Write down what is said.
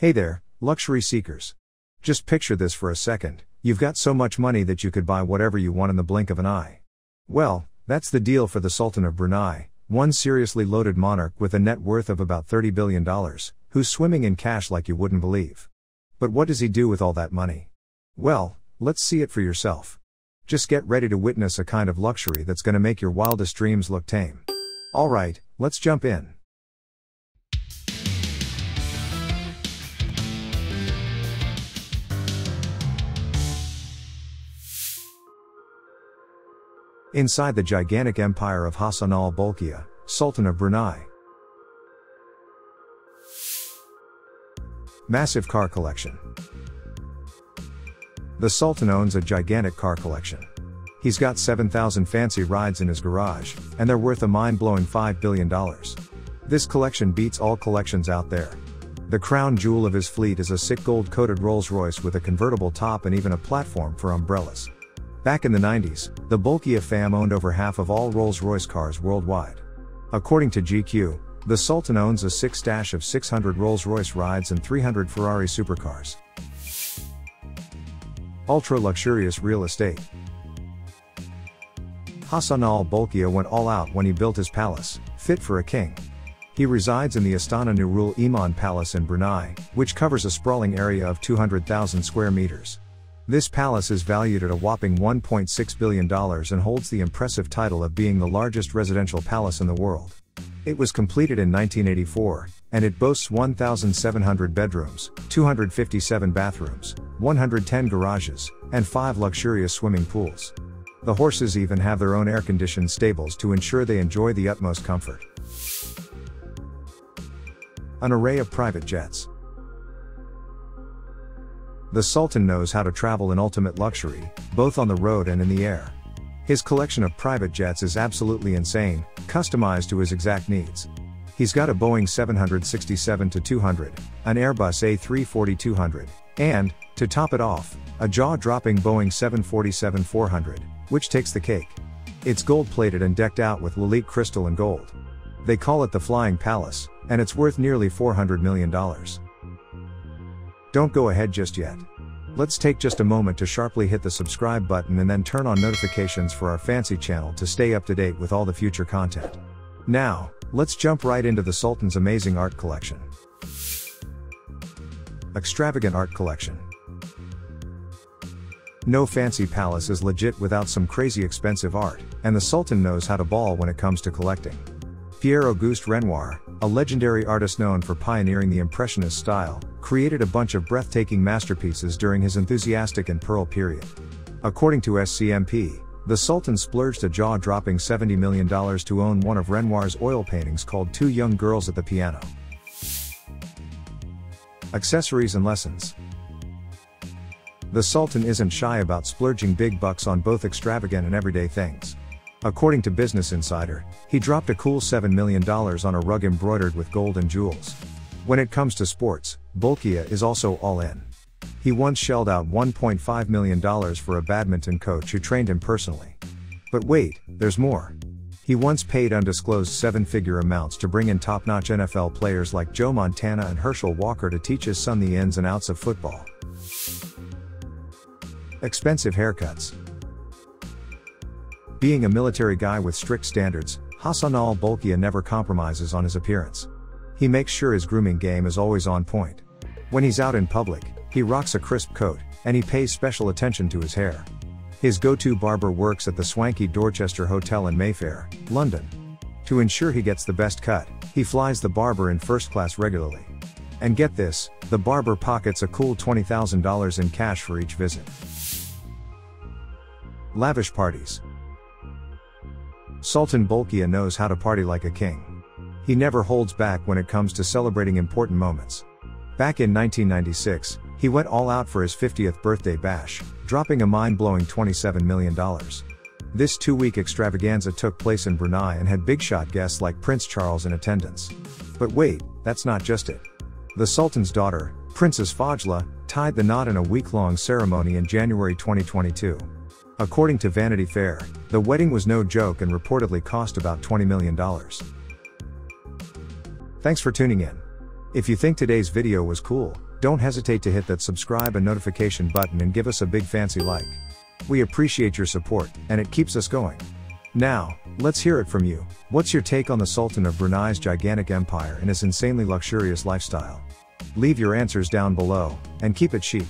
Hey there, luxury seekers. Just picture this for a second, you've got so much money that you could buy whatever you want in the blink of an eye. Well, that's the deal for the Sultan of Brunei, one seriously loaded monarch with a net worth of about $30 billion, who's swimming in cash like you wouldn't believe. But what does he do with all that money? Well, let's see it for yourself. Just get ready to witness a kind of luxury that's going to make your wildest dreams look tame. Alright, let's jump in. Inside the gigantic empire of Hassanal Bolkiah, Sultan of Brunei. Massive car collection. The Sultan owns a gigantic car collection. He's got 7,000 fancy rides in his garage, and they're worth a mind-blowing $5 billion. This collection beats all collections out there. The crown jewel of his fleet is a sick gold-coated Rolls-Royce with a convertible top and even a platform for umbrellas. Back in the 90s, the Bolkiah fam owned over half of all Rolls-Royce cars worldwide. According to GQ, the Sultan owns a sick stash of 600 Rolls-Royce rides and 300 Ferrari supercars. Ultra-luxurious real estate. Hassanal Bolkiah went all out when he built his palace, fit for a king. He resides in the Istana Nurul Iman Palace in Brunei, which covers a sprawling area of 200,000 square meters. This palace is valued at a whopping $1.6 billion and holds the impressive title of being the largest residential palace in the world. It was completed in 1984, and it boasts 1,700 bedrooms, 257 bathrooms, 110 garages, and 5 luxurious swimming pools. The horses even have their own air-conditioned stables to ensure they enjoy the utmost comfort. An array of private jets. The Sultan knows how to travel in ultimate luxury, both on the road and in the air. His collection of private jets is absolutely insane, customized to his exact needs. He's got a Boeing 767-200, an Airbus A340-200, and, to top it off, a jaw-dropping Boeing 747-400, which takes the cake. It's gold-plated and decked out with Lilith crystal and gold. They call it the Flying Palace, and it's worth nearly $400 million. Don't go ahead just yet. Let's take just a moment to sharply hit the subscribe button and then turn on notifications for our fancy channel to stay up to date with all the future content. Now, let's jump right into the Sultan's amazing art collection. Extravagant art collection. No fancy palace is legit without some crazy expensive art, and the Sultan knows how to ball when it comes to collecting. Pierre-Auguste Renoir, a legendary artist known for pioneering the Impressionist style, created a bunch of breathtaking masterpieces during his enthusiastic and pearl period. According to SCMP, the Sultan splurged a jaw-dropping $70 million to own one of Renoir's oil paintings called Two Young Girls at the Piano. Accessories and lessons. The Sultan isn't shy about splurging big bucks on both extravagant and everyday things. According to Business Insider, he dropped a cool $7 million on a rug embroidered with gold and jewels. When it comes to sports, Bolkiah is also all in. He once shelled out $1.5 million for a badminton coach who trained him personally. But wait, there's more. He once paid undisclosed seven-figure amounts to bring in top-notch NFL players like Joe Montana and Herschel Walker to teach his son the ins and outs of football. Expensive haircuts. Being a military guy with strict standards, Hassanal Bolkiah never compromises on his appearance. He makes sure his grooming game is always on point. When he's out in public, he rocks a crisp coat, and he pays special attention to his hair. His go-to barber works at the swanky Dorchester Hotel in Mayfair, London. To ensure he gets the best cut, he flies the barber in first class regularly. And get this, the barber pockets a cool $20,000 in cash for each visit. Lavish parties. Sultan Bolkiah knows how to party like a king. He never holds back when it comes to celebrating important moments. Back in 1996, he went all out for his 50th birthday bash, dropping a mind-blowing $27 million. This two-week extravaganza took place in Brunei and had big-shot guests like Prince Charles in attendance. But wait, that's not just it. The Sultan's daughter, Princess Fajla, tied the knot in a week-long ceremony in January 2022. According to Vanity Fair, the wedding was no joke and reportedly cost about $20 million. Thanks for tuning in. If you think today's video was cool, don't hesitate to hit that subscribe and notification button and give us a big fancy like. We appreciate your support, and it keeps us going. Now, let's hear it from you. What's your take on the Sultan of Brunei's gigantic empire and his insanely luxurious lifestyle? Leave your answers down below, and keep it chic.